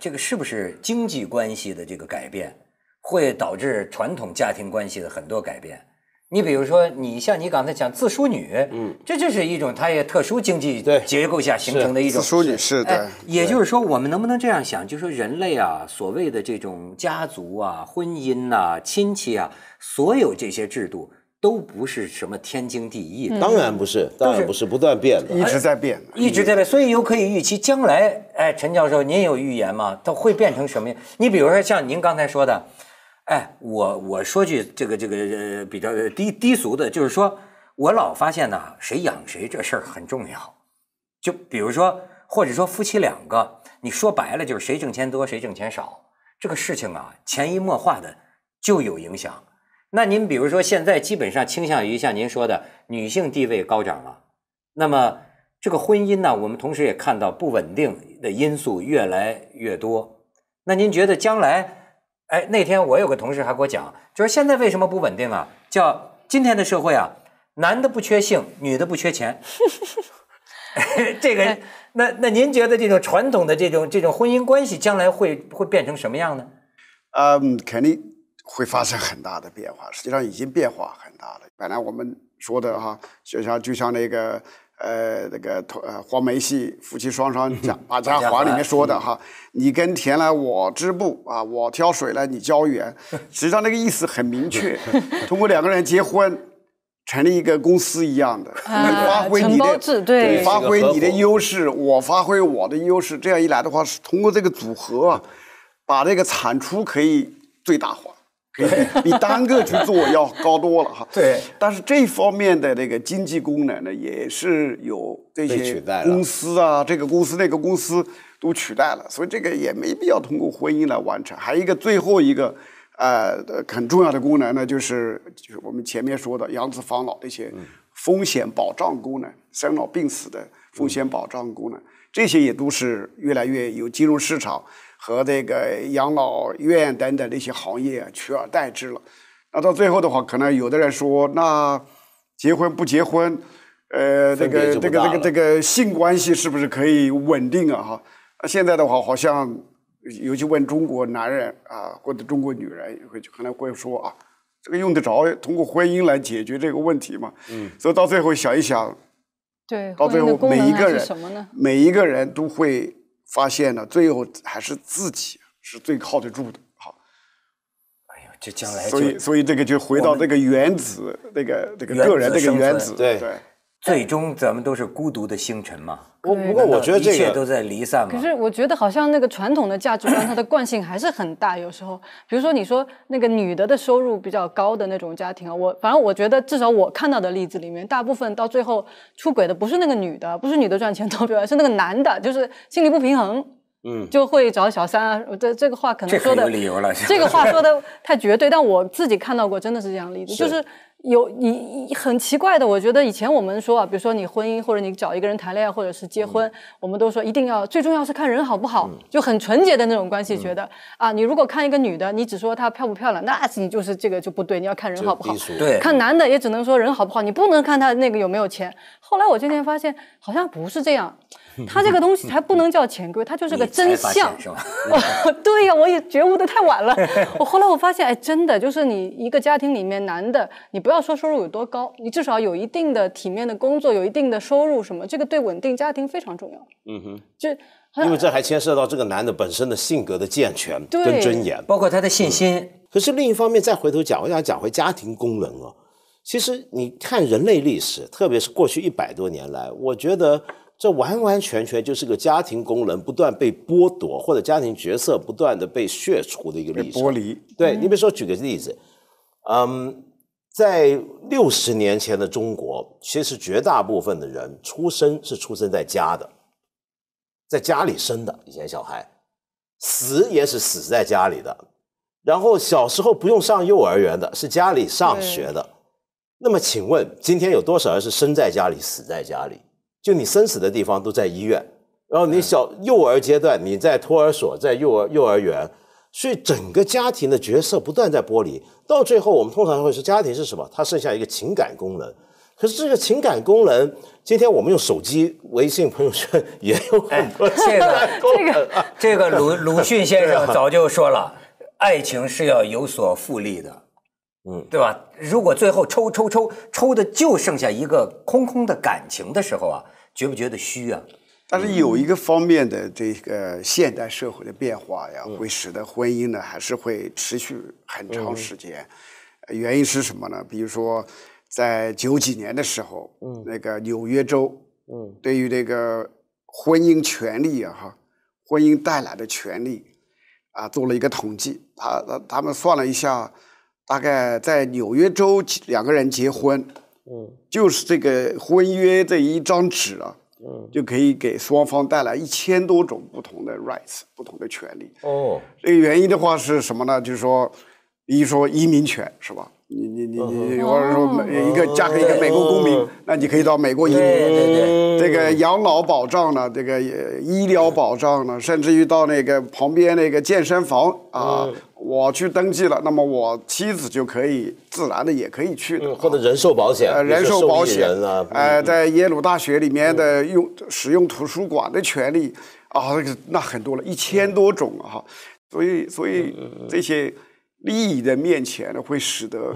这个是不是经济关系的这个改变会导致传统家庭关系的很多改变？你比如说，你像你刚才讲自梳女，嗯，这就是一种它也特殊经济结构下形成的一种自梳女，是的。也就是说，我们能不能这样想，就是说人类啊，所谓的这种家族啊、婚姻啊、亲戚啊，所有这些制度都不是什么天经地义的，当然不是，当然不是，不断变的，一直在变，一直在变。所以有可以预期，将来，哎，陈教授，您有预言吗？它会变成什么样？你比如说像您刚才说的。哎，我说句这个比较低俗的，就是说我老发现呢，谁养谁这事儿很重要。就比如说，或者说夫妻两个，你说白了就是谁挣钱多，谁挣钱少，这个事情啊，潜移默化的就有影响。那您比如说现在基本上倾向于像您说的女性地位高涨了，那么这个婚姻呢，我们同时也看到不稳定的因素越来越多。那您觉得将来？哎，那天我有个同事还给我讲，就是现在为什么不稳定啊？叫今天的社会啊，男的不缺性，女的不缺钱。这个，那您觉得这种传统的这种婚姻关系将来会变成什么样呢？肯定会发生很大的变化，实际上已经变化很大了。本来我们说的哈，就像那个。黄梅戏夫妻双双讲把家还里面说的哈，你耕田来我织布啊，我挑水来你浇园，实际上那个意思很明确，通过两个人结婚成立一个公司一样的，你发挥你的优势，我发挥我的优势，这样一来的话，是通过这个组合啊，把这个产出可以最大化。比单个去做要高多了哈。对，但是这方面的这个经济功能呢，也是有这些公司啊，这个公司那个公司都取代了，所以这个也没必要通过婚姻来完成。还有一个最后一个很重要的功能呢，就是我们前面说的扬子防老的一些风险保障功能，生老病死的风险保障功能，这些也都是越来越有金融市场。和这个养老院等等的一些行业取而代之了，那到最后的话，可能有的人说，那结婚不结婚，这个性关系是不是可以稳定啊？哈，那现在的话，好像尤其问中国男人啊，或者中国女人，可能会说啊，这个用得着通过婚姻来解决这个问题嘛？嗯，所以到最后想一想，对，到最后每一个人都会。发现了，最后还是自己是最靠得住的。好，哎呦，这将来所以这个就回到这个原子，这个个人这个原子，对，最终咱们都是孤独的星辰嘛。不过我觉得这个一切都在离散嘛。可是我觉得好像那个传统的价值观，它的惯性还是很大。有时候，比如说你说那个女的收入比较高的那种家庭啊，反正我觉得至少我看到的例子里面，大部分到最后出轨的不是那个女的，不是女的赚钱多，是那个男的，就是心理不平衡。嗯，就会找小三啊，这个话可能说的，这很有理由了。这个话说的太绝对，但我自己看到过，真的是这样的例子，就是有很奇怪的。我觉得以前我们说啊，比如说你婚姻或者你找一个人谈恋爱或者是结婚，我们都说一定要最重要是看人好不好，就很纯洁的那种关系，觉得啊，你如果看一个女的，你只说她漂不漂亮，那你就是这个就不对，你要看人好不好。对，看男的也只能说人好不好，你不能看他那个有没有钱。后来我今天发现好像不是这样。他这个东西还不能叫潜规，他就是个真相。对呀，我也觉悟的太晚了。我后来我发现，哎，真的就是你一个家庭里面，男的你不要说收入有多高，你至少有一定的体面的工作，有一定的收入什么，这个对稳定家庭非常重要。嗯哼，因为这还牵涉到这个男的本身的性格的健全跟尊严，包括他的信心。可是另一方面，再回头讲，我想讲回家庭功能啊。其实你看人类历史，特别是过去100多年来，我觉得。这完完全全就是个家庭功能不断被剥夺，或者家庭角色不断的被削除的一个历史。剥离。对，你比如说举个例子，在60年前的中国，其实绝大部分的人出生在家的，在家里生的，以前小孩，死也是死在家里的，然后小时候不用上幼儿园的，是家里上学的。那么请问，今天有多少人是生在家里，死在家里？就你生死的地方都在医院，然后你幼儿阶段你在托儿所，在幼儿园，所以整个家庭的角色不断在剥离。到最后我们通常会说家庭是什么？它剩下一个情感功能，可是这个情感功能，今天我们用手机、微信朋友圈也有很多情感功能、啊哎。这个鲁迅先生早就说了，爱情是要有所复利的，嗯，对吧？如果最后抽的就剩下一个空的感情的时候啊，觉不觉得虚啊？但是有一个方面的这个现代社会的变化呀，会使得婚姻呢还是会持续很长时间。原因是什么呢？比如说，在90几年的时候，那个纽约州，对于这个婚姻权利啊，婚姻带来的权利啊，做了一个统计。他们算了一下，大概在纽约州两个人结婚，就是这个婚约这一张纸啊。就可以给双方带来1000多种不同的 rights， 不同的权利。哦，这个原因的话是什么呢？就是说，比如说移民权是吧？你，或者说一个嫁给一个美国公民，那你可以到美国移民。对。这个养老保障呢，这个医疗保障呢，甚至于到那个旁边那个健身房啊。我去登记了，那么我妻子就可以自然的也可以去的，或者人寿保险，人寿保险啊，在耶鲁大学里面的使用图书馆的权利啊，那很多了，1000多种啊，所以这些利益的面前呢，会使得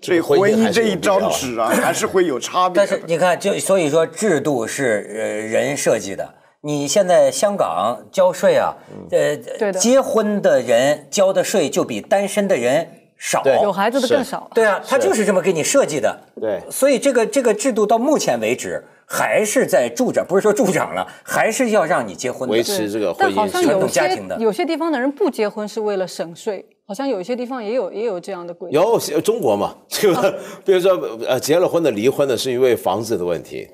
这婚姻这一张纸啊，还是会有差别的。但是你看，所以说制度是人设计的。你现在香港交税啊，结婚的人交的税就比单身的人少，有孩子的更少。对啊，他就是这么给你设计的。对，所以这个制度到目前为止还是在助长，不是说助长了，还是要让你结婚的，维持这个婚姻传统家庭的。有些地方的人不结婚是为了省税。好像有一些地方也有这样的规定，有中国嘛，对吧？比如说结了婚的、离婚的，是因为房子的问题。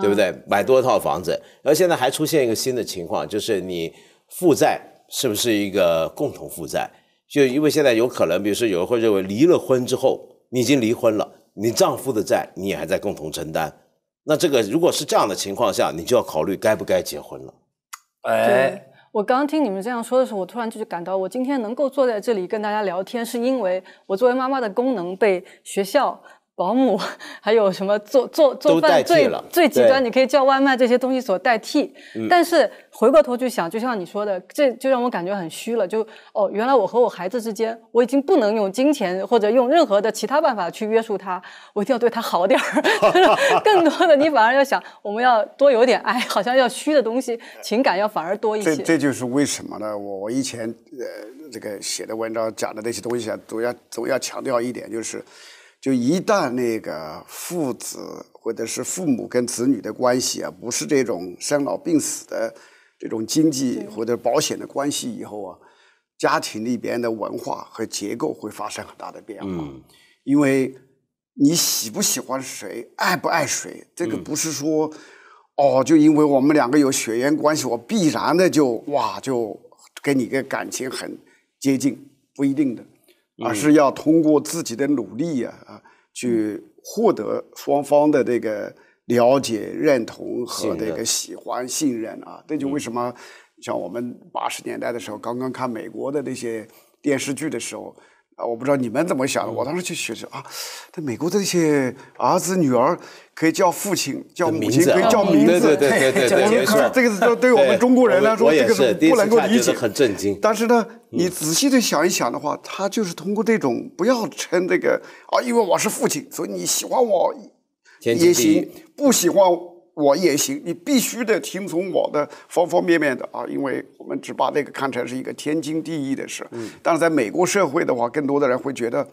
对不对？买多套房子，然后现在还出现一个新的情况，就是你负债是不是一个共同负债？就因为现在有可能，比如说有人会认为离了婚之后，你已经离婚了，你丈夫的债你也还在共同承担。那这个如果是这样的情况下，你就要考虑该不该结婚了。哎。我刚刚听你们这样说的时候，我突然就是感到，我今天能够坐在这里跟大家聊天，是因为我作为妈妈的功能被学校。保姆还有什么做饭最极端，你可以叫外卖这些东西所代替。但是回过头去想，就像你说的，这就让我感觉很虚了。就哦，原来我和我孩子之间，我已经不能用金钱或者用任何的其他办法去约束他，我一定要对他好点儿。更多的，你反而要想，我们要多有点爱，好像要虚的东西，情感要反而多一些。这就是为什么呢？我以前这个写的文章讲的那些东西啊，总要强调一点，就是。就一旦那个父子或者是父母跟子女的关系啊，不是这种生老病死的这种经济或者保险的关系以后啊，家庭里边的文化和结构会发生很大的变化。因为你喜不喜欢谁，爱不爱谁，这个不是说哦，就因为我们两个有血缘关系，我必然的就跟你的感情很接近，不一定的。而是要通过自己的努力啊，去获得双方的这个了解、认同和这个喜欢、信任啊。这就为什么像我们80年代的时候，刚刚看美国的那些电视剧的时候啊，我不知道你们怎么想的。我当时去学习啊，在美国这些儿子女儿可以叫父亲、叫母亲，可以叫名字。对，这个对我们中国人来说，这个是不能够理解，很震惊。但是呢，你仔细的想一想的话，他就是通过这种不要称这个啊，因为我是父亲，所以你喜欢我也行，不喜欢我也行，你必须得听从我的方方面面的啊，因为我们只把这个看成是一个天经地义的事。但是在美国社会的话，更多的人会觉得，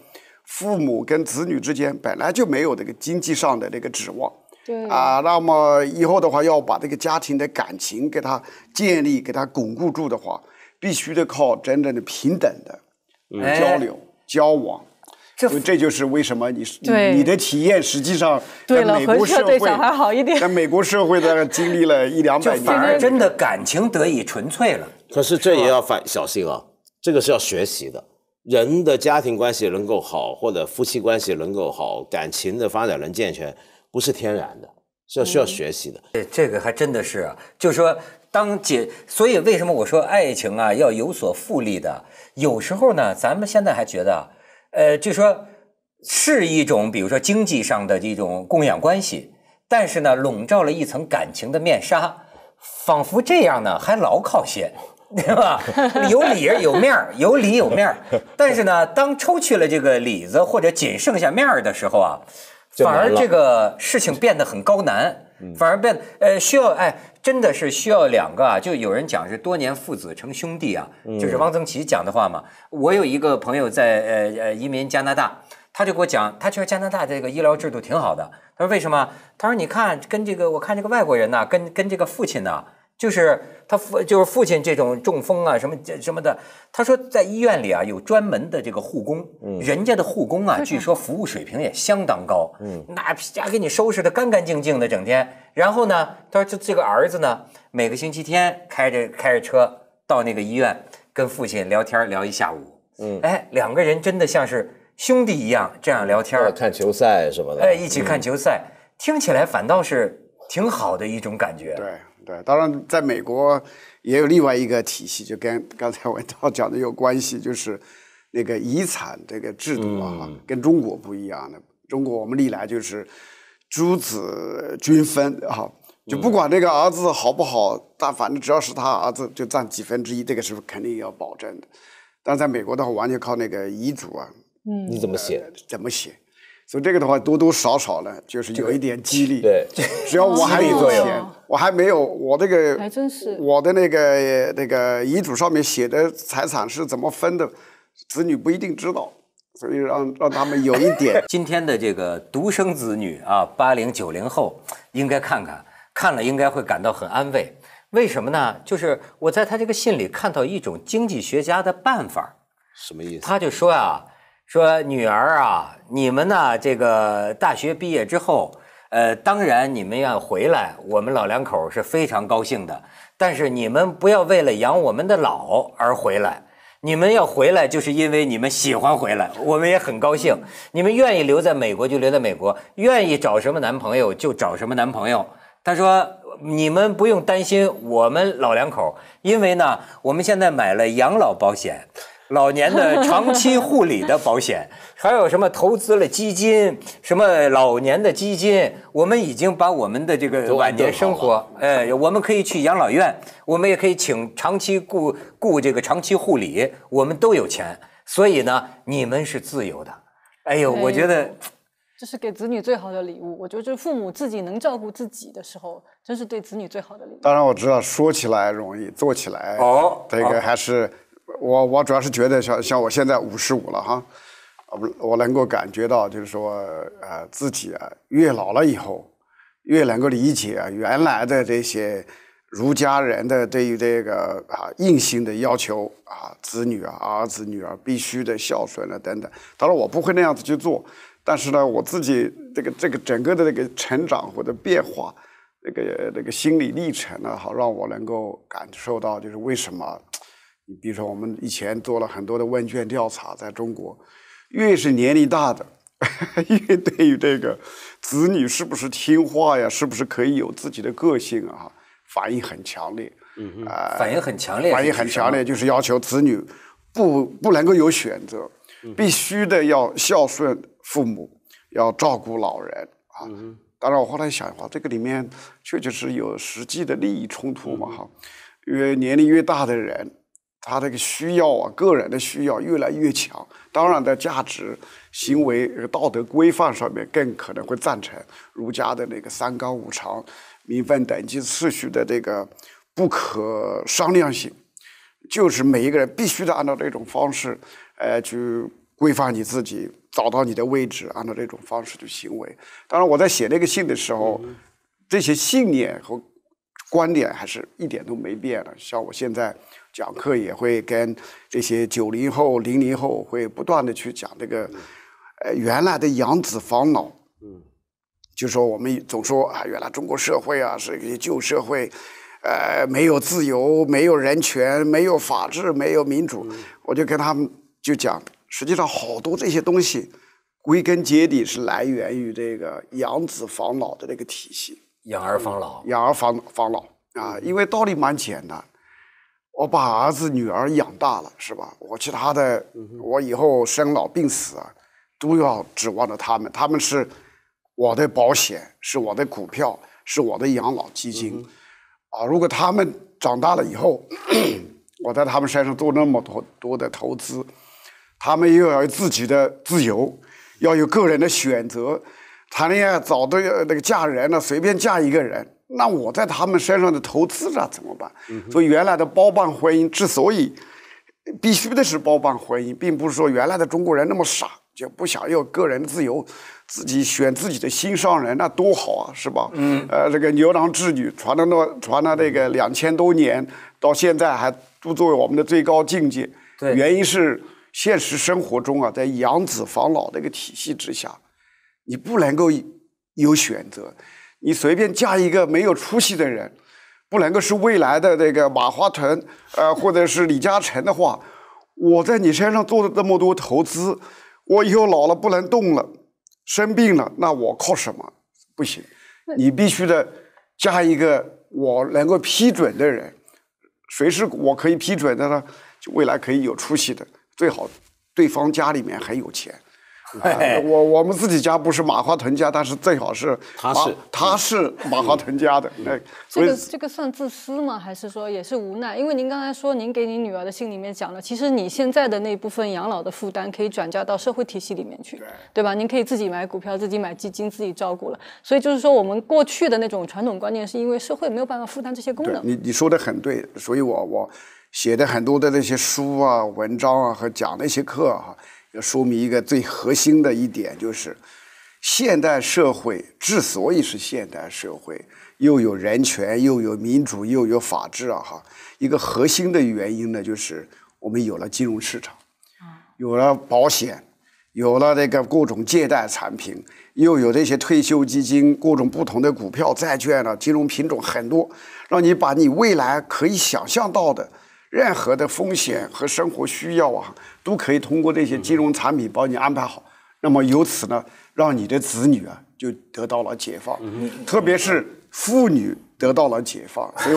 父母跟子女之间本来就没有这个经济上的这个指望。啊，那么以后的话，要把这个家庭的感情给它建立、给它巩固住的话。必须得靠真正的平等的交流、交往，这就是为什么你的体验实际上在美国社会对小孩好一点，在美国社会的经历了100-200年，反而真的感情得以纯粹了。可是这也要小心啊，这个是要学习的。人的家庭关系能够好，或者夫妻关系能够好，感情的发展能健全，不是天然的，是要需要学习的。这个还真的是啊，就是说。所以为什么我说爱情啊要有所复利的？有时候呢，咱们现在还觉得，就说是一种比如说经济上的这种供养关系，但是呢笼罩了一层感情的面纱，仿佛这样呢还牢靠些，对吧？有理有面儿，有理有面儿。但是呢，当抽去了这个里子或者仅剩下面儿的时候啊，反而这个事情变得很高难，反而变需要真的是需要两个啊，就有人讲是多年父子成兄弟啊，就是汪曾祺讲的话嘛。我有一个朋友在移民加拿大，他就给我讲，他觉得加拿大这个医疗制度挺好的。他说为什么？他说你看跟这个我看这个外国人呢、跟这个父亲呢、就是他父亲这种中风啊什么什么的，他说在医院里啊有专门的这个护工，人家的护工啊据说服务水平也相当高，那家给你收拾的干干净净的整天。然后呢，他说这个儿子呢每个星期天开着车到那个医院跟父亲聊天聊一下午，两个人真的像是兄弟一样这样聊天，看球赛什么的，一起看球赛，听起来反倒是挺好的一种感觉。对。对，当然在美国也有另外一个体系，就跟刚才文涛讲的有关系，就是那个遗产这个制度啊，跟中国不一样的。中国我们历来就是诸子均分啊，就不管这个儿子好不好，但反正只要是他儿子就占几分之一，这个是肯定要保证的。但在美国的话，完全靠那个遗嘱啊，你怎么写？怎么写？所以这个的话多多少少呢，就是有一点激励。对，只要我还有钱，我还没有我这个，还真是我的那个遗嘱上面写的财产是怎么分的，子女不一定知道，所以让他们有一点。今天的这个独生子女啊，80、90后应该看了应该会感到很安慰。为什么呢？就是我在他这个信里看到一种经济学家的办法，什么意思？他就说啊。说女儿啊，你们呢？这个大学毕业之后，当然你们要回来，我们老两口是非常高兴的。但是你们不要为了养我们的老而回来，你们要回来就是因为你们喜欢回来，我们也很高兴。你们愿意留在美国就留在美国，愿意找什么男朋友就找什么男朋友。他说你们不用担心我们老两口，因为呢，我们现在买了养老保险。老年的长期护理的保险，还有什么投资了基金，什么老年的基金，我们已经把我们的这个晚年生活，我们可以去养老院，我们也可以请长期雇这个长期护理，我们都有钱，所以呢，你们是自由的。哎呦，我觉得这是给子女最好的礼物。我觉得就是父母自己能照顾自己的时候，真是对子女最好的礼物。当然我知道说起来容易，做起来这个还是。我主要是觉得像我现在55了哈，我能够感觉到就是说自己啊越老了以后，越能够理解啊原来的这些儒家人的对于这个硬性的要求啊，子女啊儿子女儿必须的孝顺啊等等。当然我不会那样子去做，但是呢我自己这个整个的这个成长或者变化，这个心理历程呢，好让我能够感受到就是为什么。你比如说，我们以前做了很多的问卷调查，在中国，越是年龄大的，越对于这个子女是不是听话呀，是不是可以有自己的个性啊，反应很强烈。反应很强烈。反应很强烈，就是要求子女不能够有选择，必须的要孝顺父母，要照顾老人啊。当然，我后来想，这个里面确确实有实际的利益冲突嘛哈，越年龄越大的人。他这个需要啊，个人的需要越来越强，当然在价值、行为、道德规范上面，更可能会赞成儒家的那个三纲五常、名分等级次序的这个不可商量性，就是每一个人必须得按照这种方式，去规范你自己，找到你的位置，按照这种方式去行为。当然，我在写那个信的时候，这些信念和观点还是一点都没变的。像我现在。讲课也会跟这些90后、00后会不断的去讲这个，原来的养子防老，就说我们总说啊，原来中国社会啊是一个旧社会，没有自由，没有人权，没有法治，没有民主。我就跟他们就讲，实际上好多这些东西，归根结底是来源于这个养子防老的这个体系。养儿防老，养儿防老啊，因为道理蛮简单。我把儿子女儿养大了，是吧？我其他的，我以后生老病死啊，都要指望着他们，他们是我的保险，是我的股票，是我的养老基金，啊，如果他们长大了以后，我在他们身上做那么多的投资，他们又要有自己的自由，要有个人的选择，谈恋爱找的那个嫁人呢，随便嫁一个人。 那我在他们身上的投资啊怎么办？所以原来的包办婚姻之所以必须的是包办婚姻，并不是说原来的中国人那么傻，就不想要个人自由，自己选自己的心上人，那多好啊，是吧？嗯，这个牛郎织女传了那个2000多年，到现在还都作为我们的最高境界。对，原因是现实生活中啊，在养子防老这个体系之下，你不能够有选择。 你随便嫁一个没有出息的人，不能够是未来的那个马化腾，或者是李嘉诚的话，我在你身上做了这么多投资，我以后老了不能动了，生病了，那我靠什么？不行，你必须得嫁一个我能够批准的人。谁是我可以批准的呢？就未来可以有出息的，最好对方家里面很有钱。 我们自己家不是马化腾家，但是最好是他是马化腾家的。这个算自私吗？还是说也是无奈？因为您刚才说您给你女儿的信里面讲了，其实你现在的那部分养老的负担可以转嫁到社会体系里面去， 对吧？您可以自己买股票、自己买基金、自己照顾了。所以就是说，我们过去的那种传统观念，是因为社会没有办法负担这些功能。你说的很对，所以我写的很多的那些书啊、文章啊和讲的一些课啊。 要说明一个最核心的一点，就是现代社会之所以是现代社会，又有人权，又有民主，又有法治啊，哈，一个核心的原因呢，就是我们有了金融市场，有了保险，有了那个各种借贷产品，又有这些退休基金，各种不同的股票、债券啊，金融品种很多，让你把你未来可以想象到的。 任何的风险和生活需要啊，都可以通过这些金融产品帮你安排好。那么由此呢，让你的子女啊就得到了解放，特别是妇女得到了解放。所以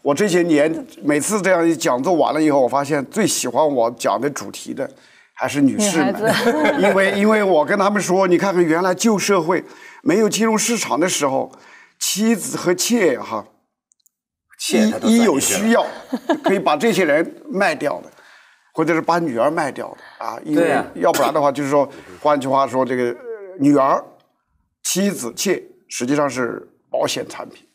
我这些年每次这样一讲座完了以后，我发现最喜欢我讲的主题的还是女士们，因为我跟他们说，你看看原来旧社会没有金融市场的时候，妻子和妾哈。 一有需要，可以把这些人卖掉的，或者是把女儿卖掉的啊，因为要不然的话，就是说，换句话说，这个女儿、妻子、妾实际上是保险产品。